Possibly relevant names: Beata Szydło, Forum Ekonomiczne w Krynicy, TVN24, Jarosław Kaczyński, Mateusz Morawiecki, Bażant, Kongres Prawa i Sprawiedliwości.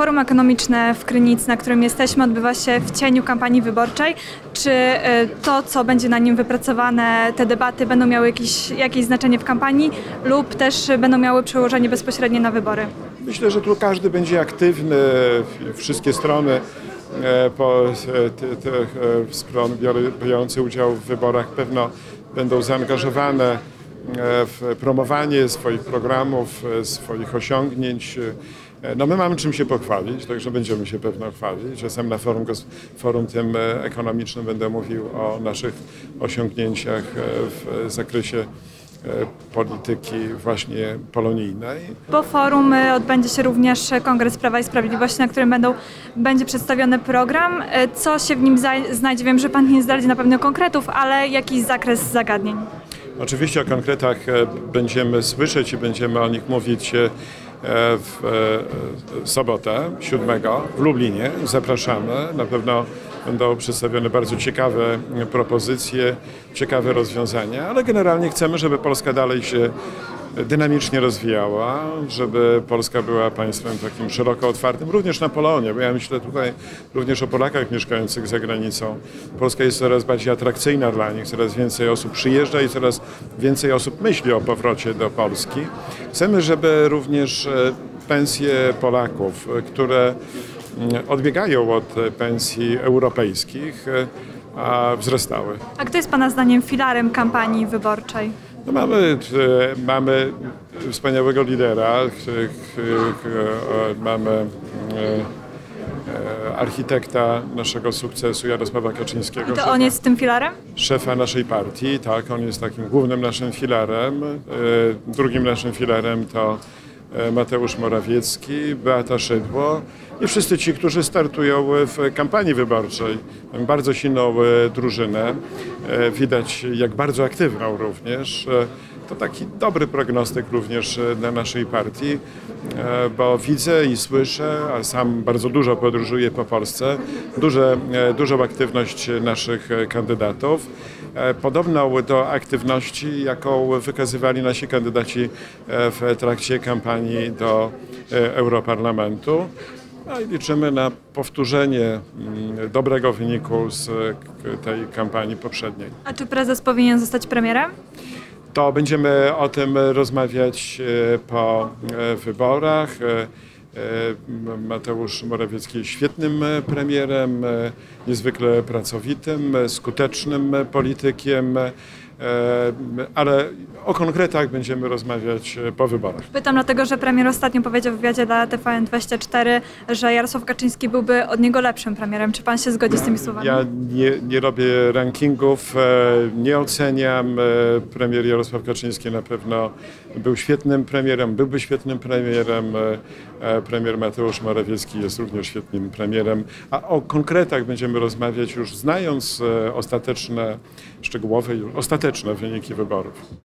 Forum Ekonomiczne w Krynicy, na którym jesteśmy, odbywa się w cieniu kampanii wyborczej. Czy to, co będzie na nim wypracowane, te debaty będą miały jakieś znaczenie w kampanii lub też będą miały przełożenie bezpośrednie na wybory? Myślę, że tu każdy będzie aktywny, wszystkie strony biorące udział w wyborach pewno będą zaangażowane w promowanie swoich programów, swoich osiągnięć. No my mamy czym się pochwalić, także będziemy się pewno chwalić. Czasem na forum tym ekonomicznym będę mówił o naszych osiągnięciach w zakresie polityki właśnie polonijnej. Po forum odbędzie się również Kongres Prawa i Sprawiedliwości, na którym będzie przedstawiony program. Co się w nim znajdzie? Wiem, że pan nie zdradzi na pewno konkretów, ale jaki zakres zagadnień? Oczywiście o konkretach będziemy słyszeć i będziemy o nich mówić w sobotę 7 w Lublinie. Zapraszamy. Na pewno będą przedstawione bardzo ciekawe propozycje, ciekawe rozwiązania, ale generalnie chcemy, żeby Polska dalej się dynamicznie rozwijała, żeby Polska była państwem takim szeroko otwartym, również na Polonię, bo ja myślę tutaj również o Polakach mieszkających za granicą. Polska jest coraz bardziej atrakcyjna dla nich, coraz więcej osób przyjeżdża i coraz więcej osób myśli o powrocie do Polski. Chcemy, żeby również pensje Polaków, które odbiegają od pensji europejskich, wzrastały. A kto jest pana zdaniem filarem kampanii wyborczej? No mamy wspaniałego lidera, mamy architekta naszego sukcesu Jarosława Kaczyńskiego. I to on jest tym filarem? Szefa naszej partii, tak, on jest takim głównym naszym filarem. Drugim naszym filarem to Mateusz Morawiecki, Beata Szydło i wszyscy ci, którzy startują w kampanii wyborczej. Mamy bardzo silną drużynę, widać jak bardzo aktywną również. To taki dobry prognostyk również dla naszej partii, bo widzę i słyszę, a sam bardzo dużo podróżuję po Polsce, dużą aktywność naszych kandydatów, podobną do aktywności, jaką wykazywali nasi kandydaci w trakcie kampanii do Europarlamentu. No i liczymy na powtórzenie dobrego wyniku z tej kampanii poprzedniej. A czy prezes powinien zostać premierem? To będziemy o tym rozmawiać po wyborach. Mateusz Morawiecki jest świetnym premierem, niezwykle pracowitym, skutecznym politykiem, ale o konkretach będziemy rozmawiać po wyborach. Pytam dlatego, że premier ostatnio powiedział w wywiadzie dla TVN24, że Jarosław Kaczyński byłby od niego lepszym premierem. Czy pan się zgodzi z tymi słowami? Ja nie robię rankingów, nie oceniam. Premier Jarosław Kaczyński na pewno był świetnym premierem, byłby świetnym premierem. Premier Mateusz Morawiecki jest również świetnym premierem. A o konkretach będziemy rozmawiać już znając ostateczne wyniki wyborów.